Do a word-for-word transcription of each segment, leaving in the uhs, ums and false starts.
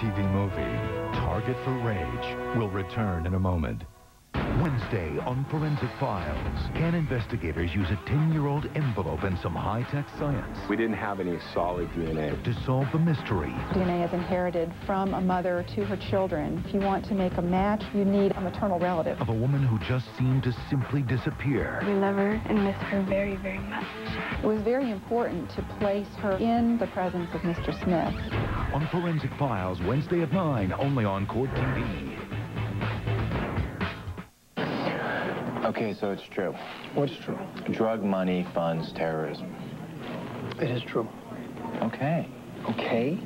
T V movie, Target for Rage, will return in a moment. Wednesday on Forensic Files, can investigators use a ten-year-old envelope and some high-tech science? We didn't have any solid D N A. To solve the mystery. D N A is inherited from a mother to her children. If you want to make a match, you need a maternal relative. Of a woman who just seemed to simply disappear. We love her and miss her very, very much. It was very important to place her in the presence of Mister Smith. On Forensic Files, Wednesday at nine, only on Court T V. Okay, so it's true. What's true? Drug money funds terrorism. It is true. Okay. Okay?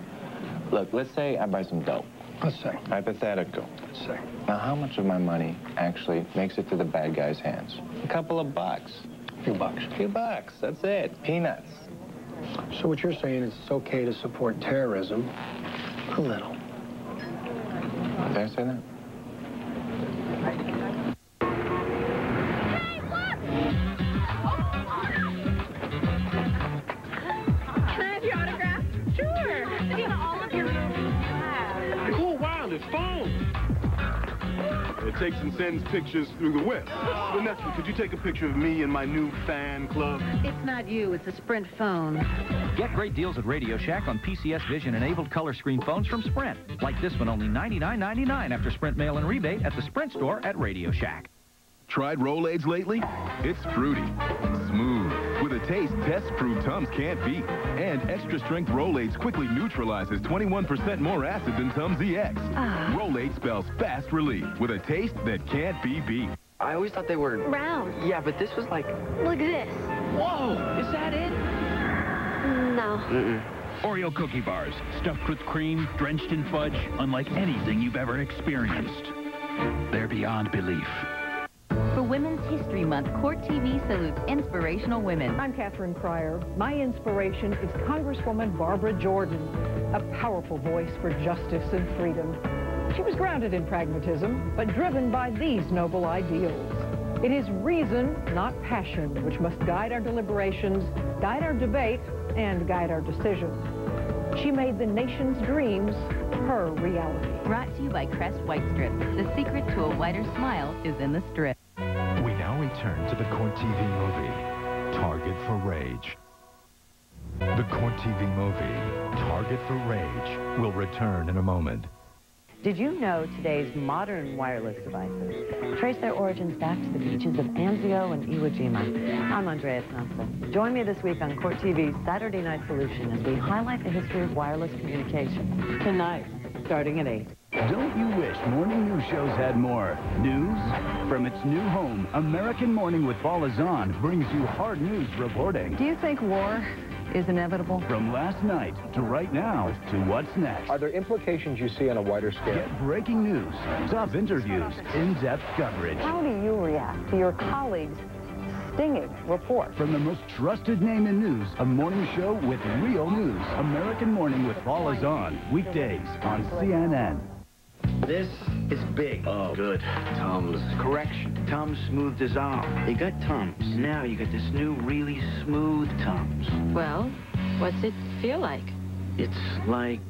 Look, let's say I buy some dope. Let's say. Hypothetical. Let's say. Now, how much of my money actually makes it to the bad guy's hands? A couple of bucks. A few bucks. A few bucks, that's it. Peanuts. So what you're saying is it's okay to support terrorism a little. Did I say that? Takes and sends pictures through the web. Vanessa, could you take a picture of me and my new fan club? It's not you, it's a Sprint phone. Get great deals at Radio Shack on P C S Vision-enabled color screen phones from Sprint. Like this one, only ninety-nine ninety-nine after Sprint mail and rebate at the Sprint store at Radio Shack. Tried Rolaids lately? It's fruity, smooth, with a taste test-proof Tums can't beat. And extra-strength Rolaids quickly neutralizes twenty-one percent more acid than Tums E X. Uh. Rolaids spells fast relief with a taste that can't be beat. I always thought they were... round. Yeah, but this was like... Look at this. Whoa! Is that it? No. Mm-mm. Oreo cookie bars, stuffed with cream, drenched in fudge, unlike anything you've ever experienced. They're beyond belief. For Women's History Month, Court T V salutes inspirational women. I'm Catherine Pryor. My inspiration is Congresswoman Barbara Jordan, a powerful voice for justice and freedom. She was grounded in pragmatism, but driven by these noble ideals. It is reason, not passion, which must guide our deliberations, guide our debate, and guide our decisions. She made the nation's dreams her reality. Brought to you by Crest White Strip. The secret to a whiter smile is in the strip. We now return to the Court T V movie, Target for Rage. The Court T V movie, Target for Rage, will return in a moment. Did you know today's modern wireless devices trace their origins back to the beaches of Anzio and Iwo Jima? I'm Andrea Thompson. Join me this week on Court T V's Saturday Night Solution as we highlight the history of wireless communication. Tonight, starting at eight. Don't you wish morning news shows had more news? From its new home, American Morning with Paula Zahn brings you hard news reporting. Do you think war is inevitable? From last night to right now to what's next. Are there implications you see on a wider scale? Get breaking news, tough interviews, in-depth coverage. How do you react to your colleagues' stinging report? From the most trusted name in news, a morning show with real news. American Morning with Paula Zahn, weekdays on C N N. This is big. Oh, good. Tums. Correction. Tums Smooth Dissolve. You got Tums. Now you got this new, really smooth Tums. Well, what's it feel like? It's like...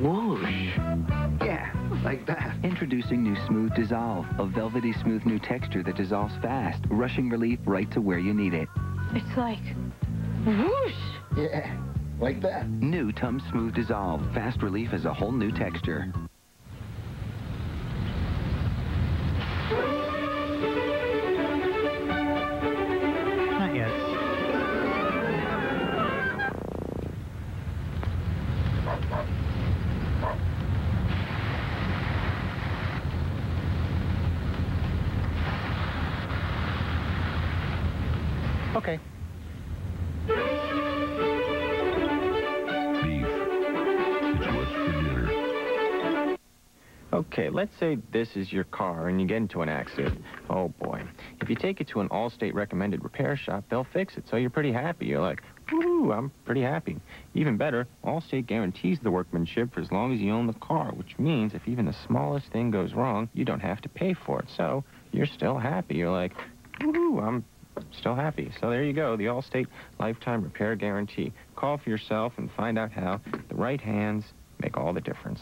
whoosh. Yeah, like that. Introducing new Smooth Dissolve. A velvety smooth new texture that dissolves fast. Rushing relief right to where you need it. It's like... whoosh. Yeah, like that. New Tums Smooth Dissolve. Fast relief is a whole new texture. Not yet. Okay. Beef. It's what's for dinner. Okay, let's say this is your car and you get into an accident. Oh, boy. If you take it to an Allstate recommended repair shop, they'll fix it, so you're pretty happy. You're like, woo, I'm pretty happy. Even better, Allstate guarantees the workmanship for as long as you own the car, which means if even the smallest thing goes wrong, you don't have to pay for it. So you're still happy. You're like, woo, I'm still happy. So there you go, the Allstate Lifetime Repair Guarantee. Call for yourself and find out how the right hands make all the difference.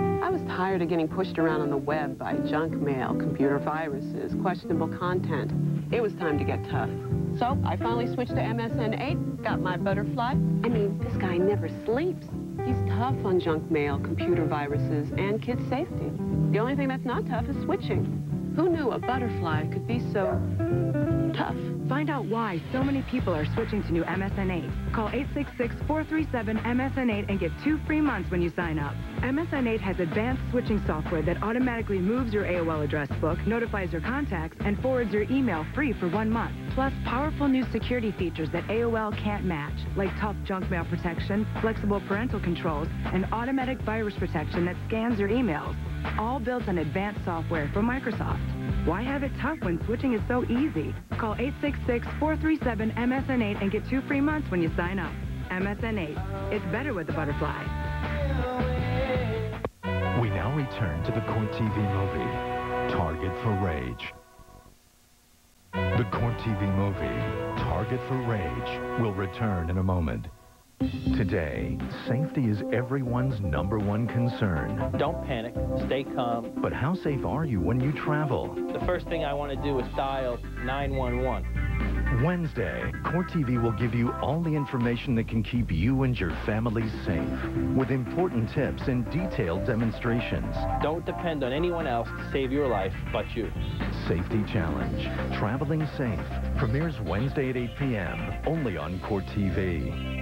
I was tired of getting pushed around on the web by junk mail, computer viruses, questionable content. It was time to get tough. So I finally switched to M S N eight, got my butterfly. I mean, this guy never sleeps. He's tough on junk mail, computer viruses, and kids' safety. The only thing that's not tough is switching. Who knew a butterfly could be so tough? Find out why so many people are switching to new M S N eight. Call eight six six, four three seven, M S N eight and get two free months when you sign up. M S N eight has advanced switching software that automatically moves your A O L address book, notifies your contacts, and forwards your email free for one month. Plus, powerful new security features that A O L can't match, like tough junk mail protection, flexible parental controls, and automatic virus protection that scans your emails. All built on advanced software from Microsoft. Why have it tough when switching is so easy? Call eight six six, four three seven, M S N eight and get two free months when you sign up. M S N eight. It's better with the butterfly. We now return to the Court T V movie, Target for Rage. The Court T V movie, Target for Rage, will return in a moment. Today, safety is everyone's number one concern. Don't panic. Stay calm. But how safe are you when you travel? The first thing I want to do is dial nine one one. Wednesday, Court T V will give you all the information that can keep you and your family safe, with important tips and detailed demonstrations. Don't depend on anyone else to save your life but you. Safety Challenge, Traveling Safe, premieres Wednesday at eight p m, only on Court T V.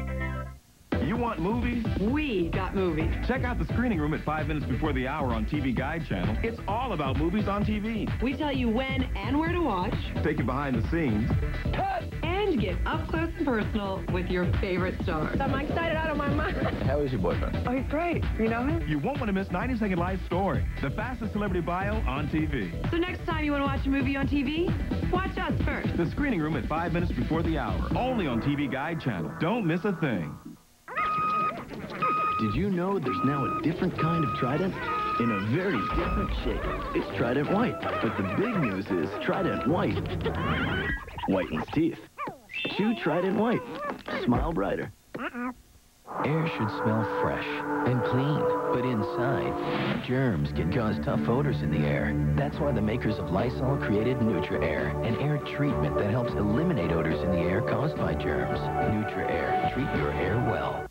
You want movies? We got movies. Check out the screening room at five minutes before the hour on T V Guide Channel. It's all about movies on T V. We tell you when and where to watch. Take you behind the scenes. Cut! And get up close and personal with your favorite stars. I'm excited out of my mind. How is your boyfriend? Oh, he's great. You know him? You won't want to miss ninety second Life Story, the fastest celebrity bio on T V. So next time you want to watch a movie on T V, watch us first. The screening room at five minutes before the hour, only on T V Guide Channel. Don't miss a thing. Did you know there's now a different kind of Trident? In a very different shape. It's Trident White. But the big news is Trident White whitens teeth. Chew Trident White. Smile brighter. Air should smell fresh and clean. But inside, germs can cause tough odors in the air. That's why the makers of Lysol created Nutra Air, an air treatment that helps eliminate odors in the air caused by germs. Nutra Air. Treat your air well.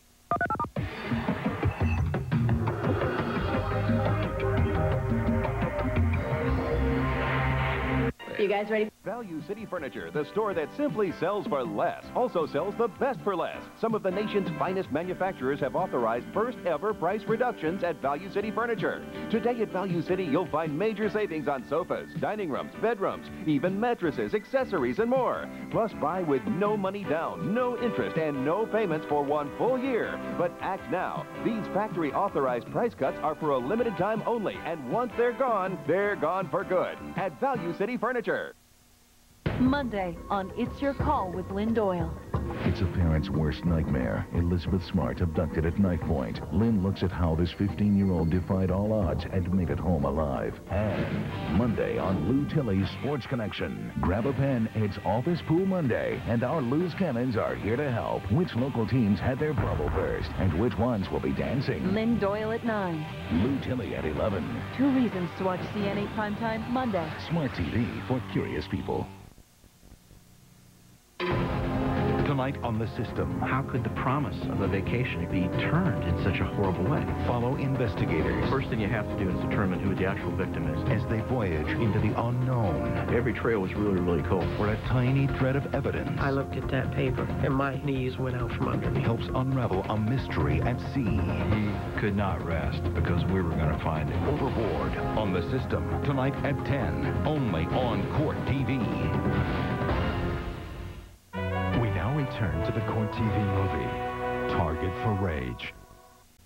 You guys ready? Value City Furniture, the store that simply sells for less, also sells the best for less. Some of the nation's finest manufacturers have authorized first ever price reductions at Value City Furniture. Today at Value City, you'll find major savings on sofas, dining rooms, bedrooms, even mattresses, accessories, and more. Plus, buy with no money down, no interest, and no payments for one full year. But act now. These factory authorized price cuts are for a limited time only, and once they're gone, they're gone for good at Value City Furniture. Monday on It's Your Call with Lynn Doyle. It's a parent's worst nightmare. Elizabeth Smart abducted at knife point. Lynn looks at how this fifteen year old defied all odds and made it home alive. And Monday on Lou Tilley's Sports Connection. Grab a pen, it's Office Pool Monday, and our Lou's Cannons are here to help. Which local teams had their bubble burst, and which ones will be dancing? Lynn Doyle at nine. Lou Tilley at eleven. Two reasons to watch C N A Primetime Monday. Smart T V for curious people. Tonight on The System. How could the promise of a vacation be turned in such a horrible way? Follow investigators. First thing you have to do is determine who the actual victim is. As they voyage into the unknown. Every trail was really, really cool. For a tiny thread of evidence. I looked at that paper and my knees went out from under me. Helps unravel a mystery at sea. He could not rest because we were going to find him. Overboard on The System. Tonight at ten. Only on Court T V. Return to the Court T V movie, Target for Rage.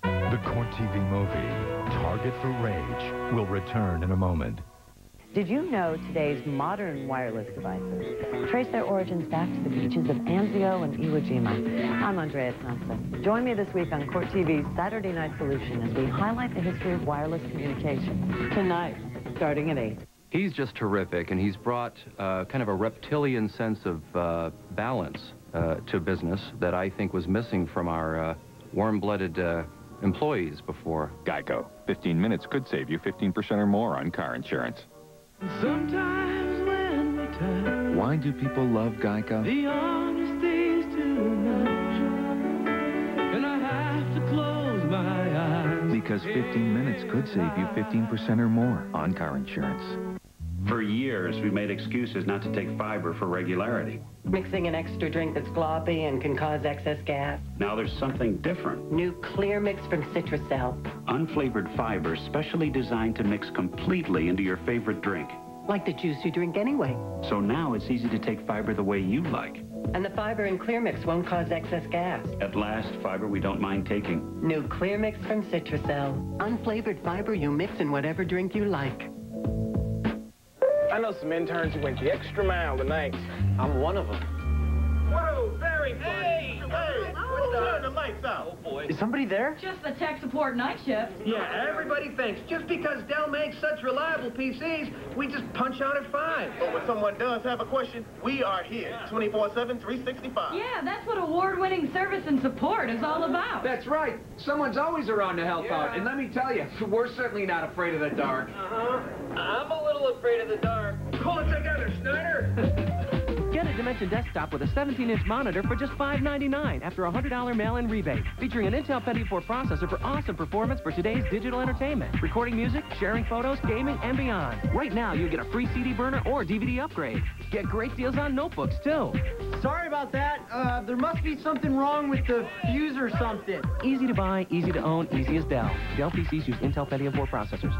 The Court T V movie, Target for Rage, will return in a moment. Did you know today's modern wireless devices trace their origins back to the beaches of Anzio and Iwo Jima? I'm Andrea Thompson. Join me this week on Court T V's Saturday Night Solution as we highlight the history of wireless communication. Tonight, starting at eight. He's just terrific, and he's brought uh, kind of a reptilian sense of uh, balance Uh, to business that I think was missing from our uh, warm-blooded uh, employees before. Geico. fifteen minutes could save you fifteen percent or more on car insurance. Sometimes when we turn, why do people love Geico? The honest is too much, and I have to close my eyes. Because fifteen minutes could save you fifteen percent or more on car insurance. For years, we've made excuses not to take fiber for regularity. Mixing an extra drink that's gloppy and can cause excess gas. Now there's something different. New ClearMix from Citracel. Unflavored fiber specially designed to mix completely into your favorite drink. Like the juice you drink anyway. So now it's easy to take fiber the way you like. And the fiber in ClearMix won't cause excess gas. At last, fiber we don't mind taking. New ClearMix from Citracel. Unflavored fiber you mix in whatever drink you like. I know some interns who went the extra mile tonight. I'm one of them. Whoa, very funny. Hey, hey, turn the lights out. Oh, boy. Is somebody there? Just the tech support night shift. Yeah, everybody thinks just because Dell makes such reliable P Cs, we just punch out at five. But when someone does have a question, we are here, twenty-four seven, three sixty-five. Yeah, that's what award-winning service and support is all about. That's right. Someone's always around to help yeah. out. And let me tell you, we're certainly not afraid of the dark. Uh-huh. I'm a little afraid of the dark. Pull it together, Snyder. Get a Dimension desktop with a seventeen inch monitor for just five ninety-nine after a one hundred dollar mail-in rebate. Featuring an Intel Pentium four processor for awesome performance for today's digital entertainment. Recording music, sharing photos, gaming, and beyond. Right now, you'll get a free C D burner or D V D upgrade. Get great deals on notebooks, too. Sorry about that. Uh, there must be something wrong with the fuse or something. Easy to buy, easy to own, easy as Dell. Dell P Cs use Intel Pentium four processors.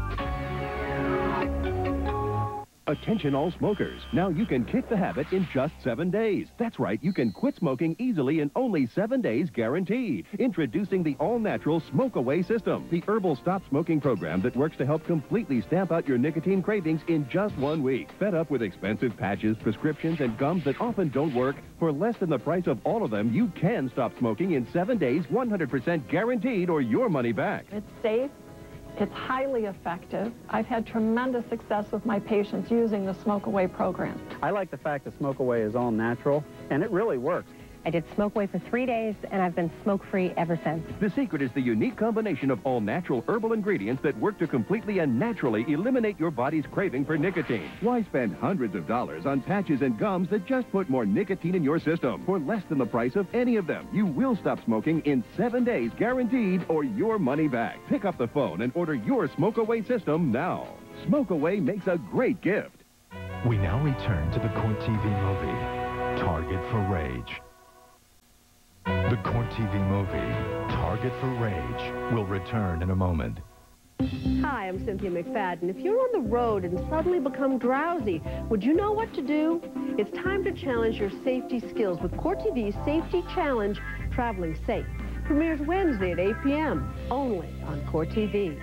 Attention all smokers. Now you can kick the habit in just seven days. That's right, you can quit smoking easily in only seven days guaranteed. Introducing the all-natural Smoke Away system, the herbal stop smoking program that works to help completely stamp out your nicotine cravings in just one week. Fed up with expensive patches, prescriptions, and gums that often don't work? For less than the price of all of them, you can stop smoking in seven days, one hundred percent guaranteed, or your money back. It's safe. It's highly effective. I've had tremendous success with my patients using the Smoke Away program. I like the fact that Smoke Away is all natural, and it really works. I did Smoke Away for three days, and I've been smoke-free ever since. The secret is the unique combination of all-natural herbal ingredients that work to completely and naturally eliminate your body's craving for nicotine. Why spend hundreds of dollars on patches and gums that just put more nicotine in your system? For less than the price of any of them, you will stop smoking in seven days guaranteed, or your money back. Pick up the phone and order your Smoke Away system now. Smoke Away makes a great gift. We now return to the Court T V movie, Target for Rage. The Court T V movie, Target for Rage, will return in a moment. Hi, I'm Cynthia McFadden. If you're on the road and suddenly become drowsy, would you know what to do? It's time to challenge your safety skills with Court T V's Safety Challenge, Traveling Safe. Premieres Wednesday at eight p m, only on Court T V.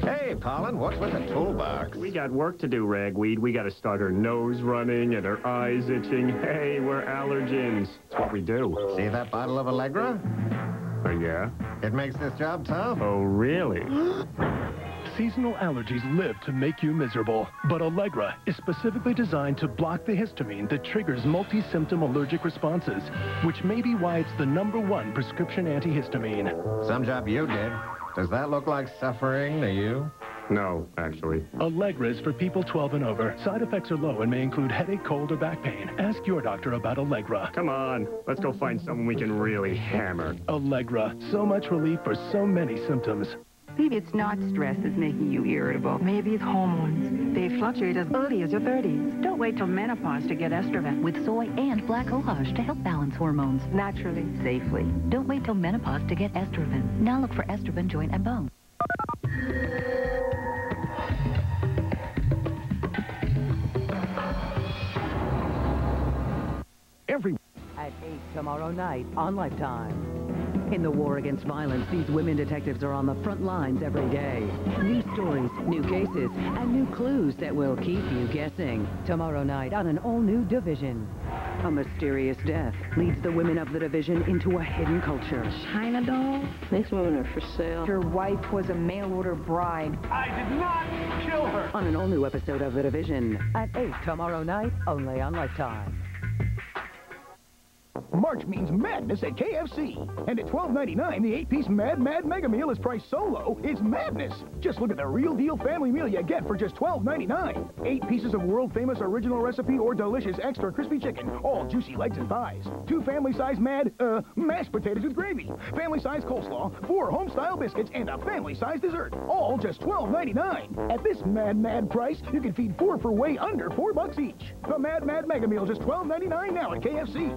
Hey, Colin, what's with the toolbox? We got work to do, Ragweed. We got to start her nose running and her eyes itching. Hey, we're allergens. That's what we do. See that bottle of Allegra? Oh, yeah? It makes this job tough. Oh, really? Seasonal allergies live to make you miserable, but Allegra is specifically designed to block the histamine that triggers multi-symptom allergic responses, which may be why it's the number one prescription antihistamine. Some job you did. Does that look like suffering to you? No, actually. Allegra is for people twelve and over. Side effects are low and may include headache, cold, or back pain. Ask your doctor about Allegra. Come on, let's go find someone we can really hammer. Allegra, so much relief for so many symptoms. Maybe it's not stress that's making you irritable. Maybe it's hormones. They fluctuate as early as your thirties. Don't wait till menopause to get Estroven. With soy and black cohosh to help balance hormones. Naturally. Safely. Don't wait till menopause to get Estroven. Now look for Estroven Joint and Bone. Every... At eight tomorrow night on Lifetime. In the war against violence, these women detectives are on the front lines every day. New stories, new cases, and new clues that will keep you guessing. Tomorrow night on an all-new Division. A mysterious death leads the women of the Division into a hidden culture. China doll? These women are for sale. Your wife was a mail-order bride. I did not kill her! On an all-new episode of The Division. At eight tomorrow night, only on Lifetime. March means madness at K F C. And at twelve ninety-nine, the eight-piece Mad Mad Mega Meal is priced so low, it's madness. Just look at the real deal family meal you get for just twelve ninety-nine. Eight pieces of world-famous original recipe or delicious extra crispy chicken, all juicy legs and thighs. Two family-size mad, uh, mashed potatoes with gravy. Family-size coleslaw, four home-style biscuits, and a family-size dessert. All just twelve ninety-nine. At this Mad Mad price, you can feed four for way under four bucks each. The Mad Mad Mega Meal, just twelve ninety-nine now at K F C.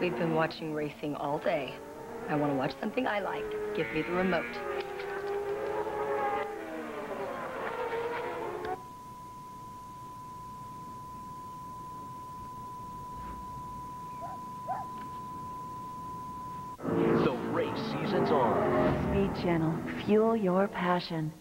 We've been watching racing all day. I want to watch something I like. Give me the remote. The race season's on. Speed Channel. Fuel your passion.